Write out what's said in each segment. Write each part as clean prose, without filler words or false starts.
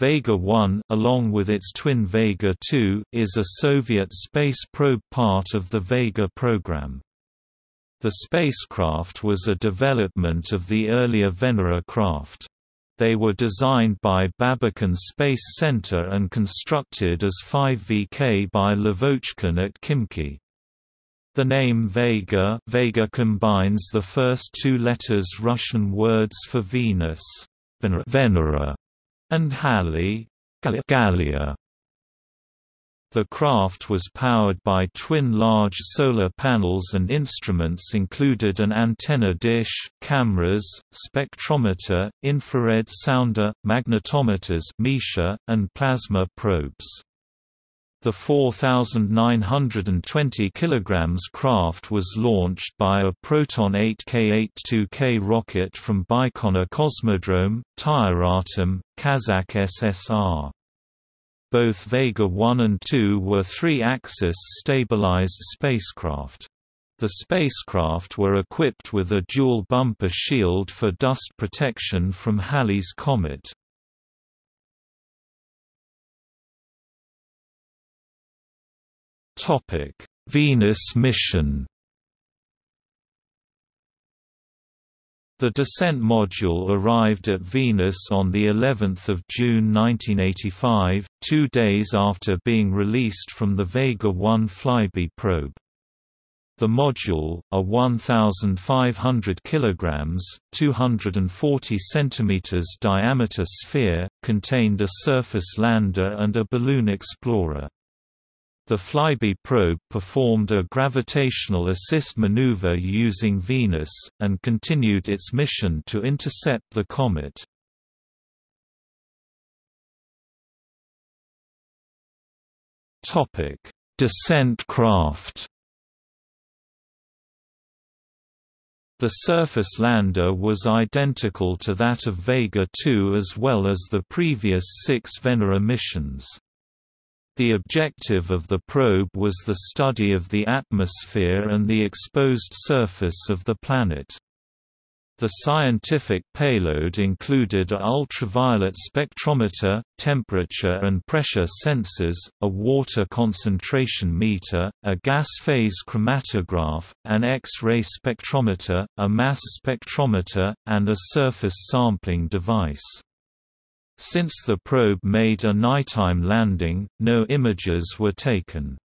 Vega-1, along with its twin Vega-2, is a Soviet space probe part of the Vega program. The spacecraft was a development of the earlier Venera craft. They were designed by Babakin Space Center and constructed as 5VK by Lavochkin at Khimki. The name Vega, Vega combines the first two letters Russian words for Venus, Venera, and Halley, Gallia. The craft was powered by twin large solar panels, and instruments included an antenna dish, cameras, spectrometer, infrared sounder, magnetometers (MISCHA), and plasma probes. The 4,920 kg craft was launched by a Proton 8K82K rocket from Baikonur Cosmodrome, Tyuratam, Kazakh SSR. Both Vega-1 and 2 were three-axis stabilized spacecraft. The spacecraft were equipped with a dual bumper shield for dust protection from Halley's comet. Venus mission. The descent module arrived at Venus on the 11th of June 1985, 2 days after being released from the Vega-1 flyby probe. The module, a 1,500 kg (240 cm) diameter sphere, contained a surface lander and a balloon explorer. The flyby probe performed a gravitational assist maneuver using Venus, and continued its mission to intercept the comet. == Descent craft == The surface lander was identical to that of Vega-2 as well as the previous 6 Venera missions. The objective of the probe was the study of the atmosphere and the exposed surface of the planet. The scientific payload included an ultraviolet spectrometer, temperature and pressure sensors, a water concentration meter, a gas phase chromatograph, an X-ray spectrometer, a mass spectrometer, and a surface sampling device. Since the probe made a nighttime landing, no images were taken.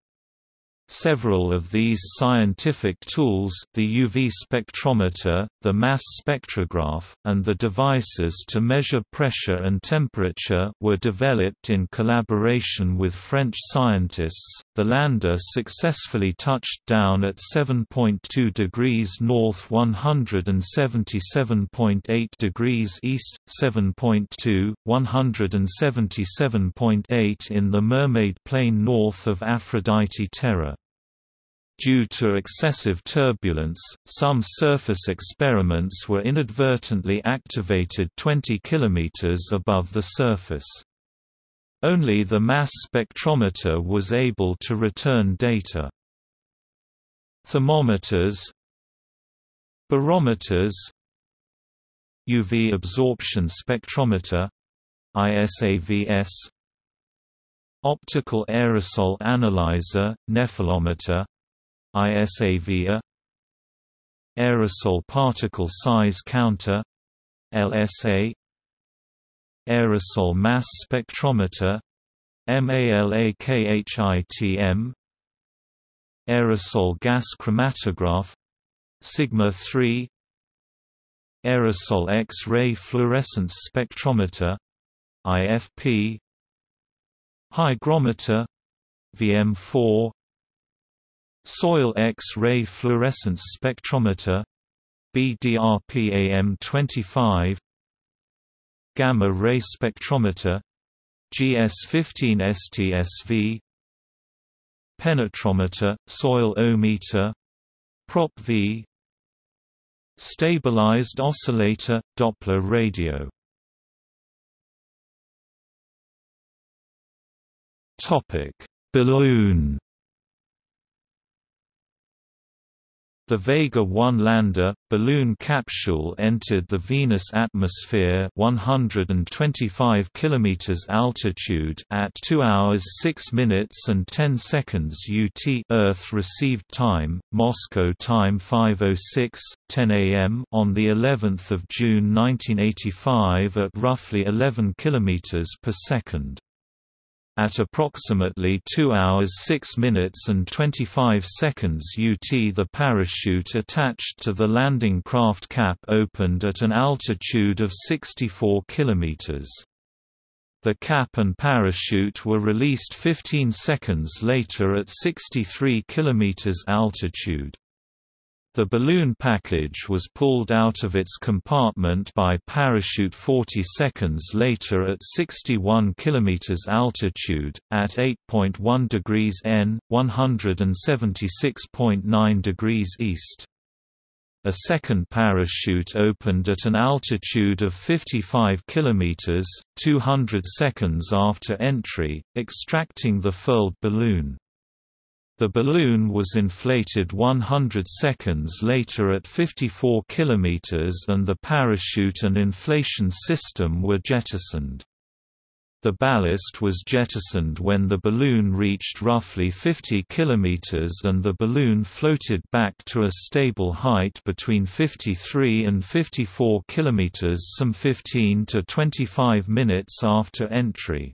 Several of these scientific tools, the UV spectrometer, the mass spectrograph, and the devices to measure pressure and temperature, were developed in collaboration with French scientists. The lander successfully touched down at 7.2 degrees north, 177.8 degrees east, 7.2, 177.8 in the Mermaid Plain north of Aphrodite Terra. Due to excessive turbulence, some surface experiments were inadvertently activated 20 km above the surface. Only the mass spectrometer was able to return data. Thermometers, barometers, UV absorption spectrometer (ISAVS), optical aerosol analyzer, nephelometer (ISAVS), aerosol particle size counter (LSA), aerosol mass spectrometer (MALAKHITM), aerosol gas chromatograph (Sigma-3), aerosol X-ray fluorescence spectrometer (IFP), hygrometer (VM4), soil X-ray fluorescence spectrometer (BDRPAM25), gamma ray spectrometer (GS15STSV), penetrometer, soil ohmmeter, Prop V, stabilized oscillator, Doppler radio. Topic: Balloon. The Vega-1 lander, balloon capsule entered the Venus atmosphere 125 km altitude at 2 hours 6 minutes and 10 seconds UT Earth received time, Moscow time 5:06:10 a.m. on the 11th of June 1985 at roughly 11 km per second. At approximately 2 hours 6 minutes and 25 seconds UT, the parachute attached to the landing craft cap opened at an altitude of 64 km. The cap and parachute were released 15 seconds later at 63 km altitude. The balloon package was pulled out of its compartment by parachute 40 seconds later at 61 km altitude, at 8.1 degrees N, 176.9 degrees east. A second parachute opened at an altitude of 55 km, 200 seconds after entry, extracting the furled balloon. The balloon was inflated 100 seconds later at 54 km and the parachute and inflation system were jettisoned. The ballast was jettisoned when the balloon reached roughly 50 km and the balloon floated back to a stable height between 53 and 54 km some 15 to 25 minutes after entry.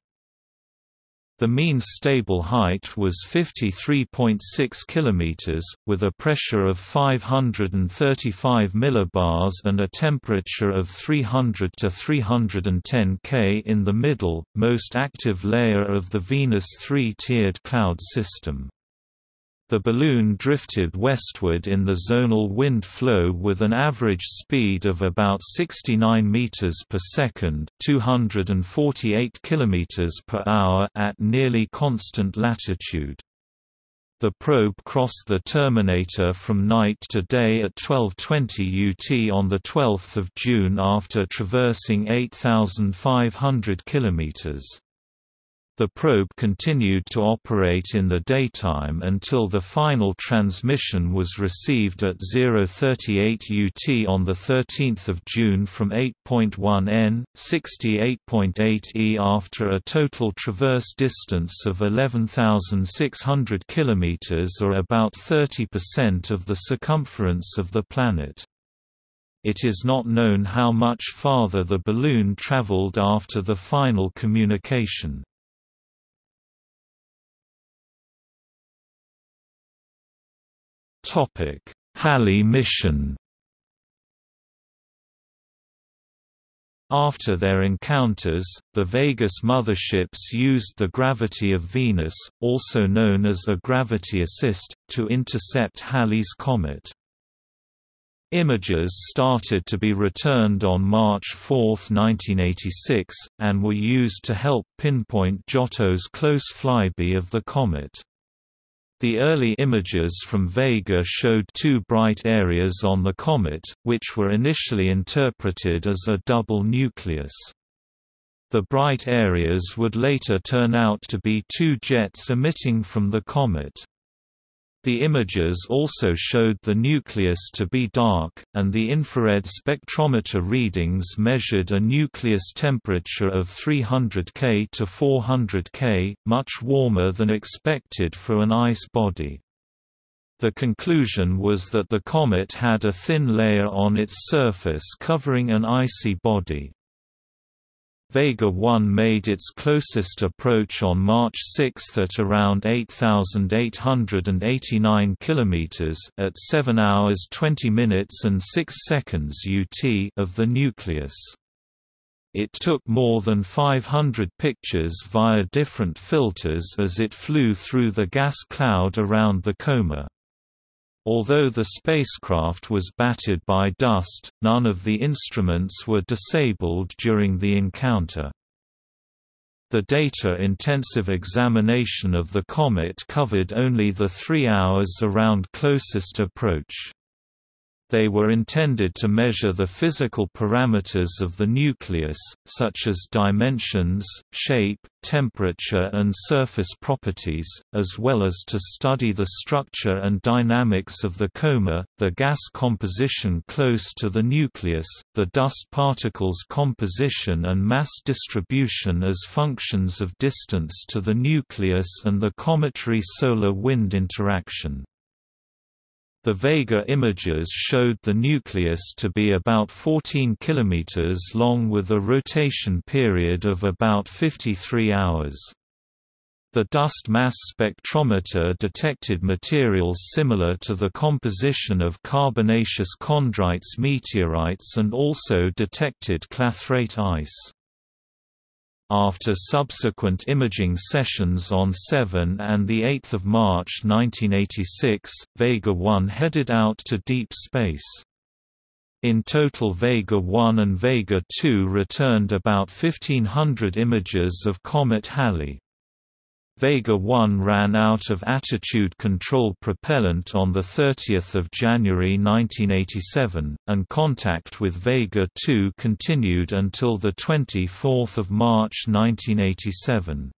The mean stable height was 53.6 km, with a pressure of 535 millibars and a temperature of 300 to 310 K in the middle, most active layer of the Venus three-tiered cloud system. The balloon drifted westward in the zonal wind flow with an average speed of about 69 meters per second, 248 kilometers per hour at nearly constant latitude. The probe crossed the terminator from night to day at 12:20 UT on the 12th of June after traversing 8,500 kilometers. The probe continued to operate in the daytime until the final transmission was received at 0:38 UT on the 13th of June from 8.1 N, 68.8 E after a total traverse distance of 11,600 kilometers, or about 30% of the circumference of the planet. It is not known how much farther the balloon traveled after the final communication. Halley mission. After their encounters, the Vegas motherships used the gravity of Venus, also known as a gravity assist, to intercept Halley's comet. Images started to be returned on March 4, 1986, and were used to help pinpoint Giotto's close flyby of the comet. The early images from Vega showed two bright areas on the comet, which were initially interpreted as a double nucleus. The bright areas would later turn out to be two jets emitting from the comet. The images also showed the nucleus to be dark, and the infrared spectrometer readings measured a nucleus temperature of 300 K to 400 K, much warmer than expected for an ice body. The conclusion was that the comet had a thin layer on its surface covering an icy body. Vega-1 made its closest approach on March 6 at around 8,889 km at 7 hours 20 minutes and 6 seconds UT of the nucleus. It took more than 500 pictures via different filters as it flew through the gas cloud around the coma. Although the spacecraft was battered by dust, none of the instruments were disabled during the encounter. The data-intensive examination of the comet covered only the 3 hours around closest approach. They were intended to measure the physical parameters of the nucleus, such as dimensions, shape, temperature and surface properties, as well as to study the structure and dynamics of the coma, the gas composition close to the nucleus, the dust particles composition and mass distribution as functions of distance to the nucleus and the cometary-solar-wind interaction. The Vega images showed the nucleus to be about 14 km long with a rotation period of about 53 hours. The dust mass spectrometer detected materials similar to the composition of carbonaceous chondrites meteorites and also detected clathrate ice. After subsequent imaging sessions on 7 and 8 March 1986, Vega-1 headed out to deep space. In total, Vega-1 and Vega-2 returned about 1,500 images of Comet Halley. Vega-1 ran out of attitude control propellant on 30 January 1987, and contact with Vega-2 continued until 24 March 1987.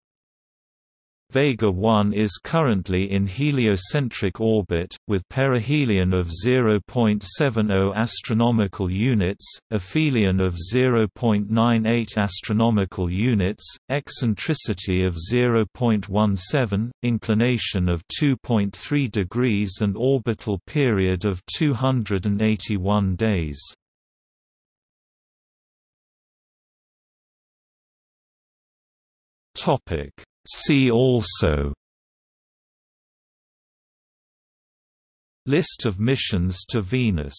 Vega-1 is currently in heliocentric orbit with perihelion of 0.70 astronomical units, aphelion of 0.98 astronomical units, eccentricity of 0.17, inclination of 2.3 degrees and orbital period of 281 days. Topic: See also List of missions to Venus.